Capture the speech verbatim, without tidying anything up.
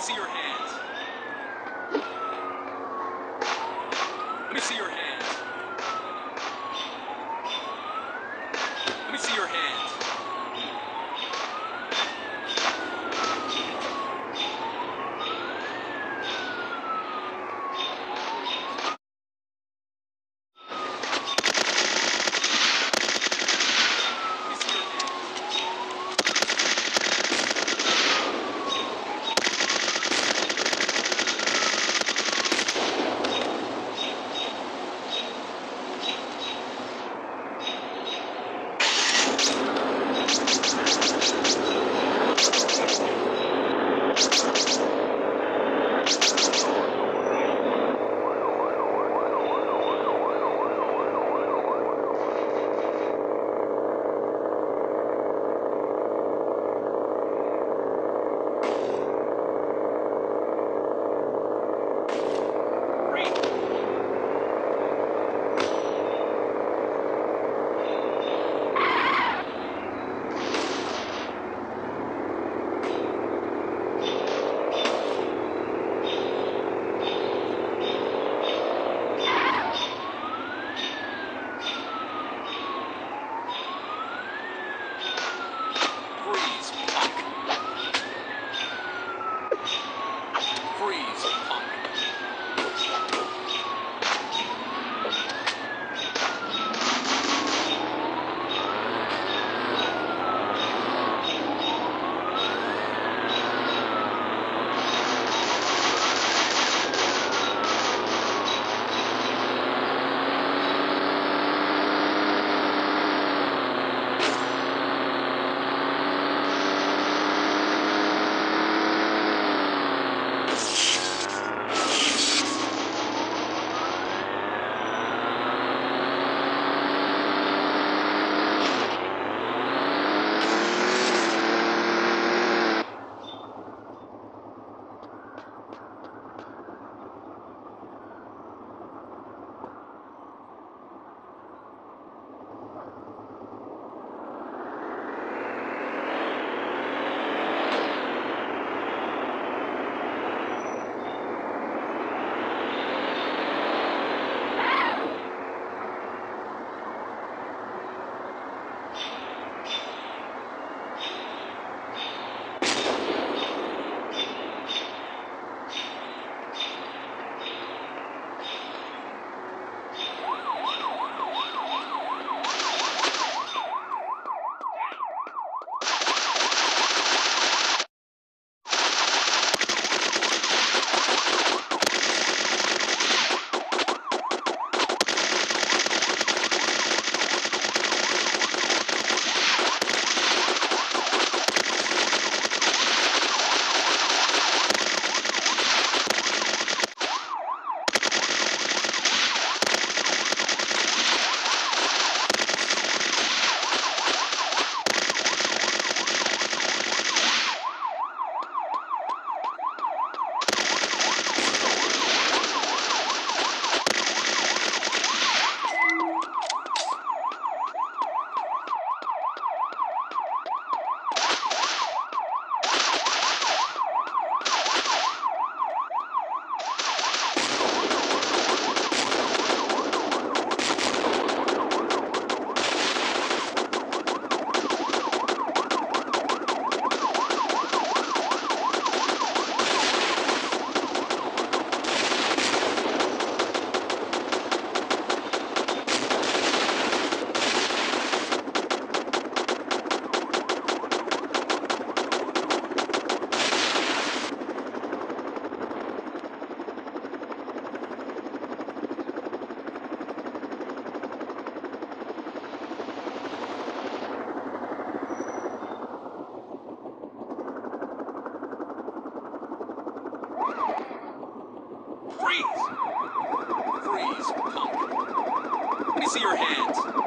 me see your hands. Let me see your hands. Let me see your hands. Freeze! Freeze! Pump! Let me see your hands!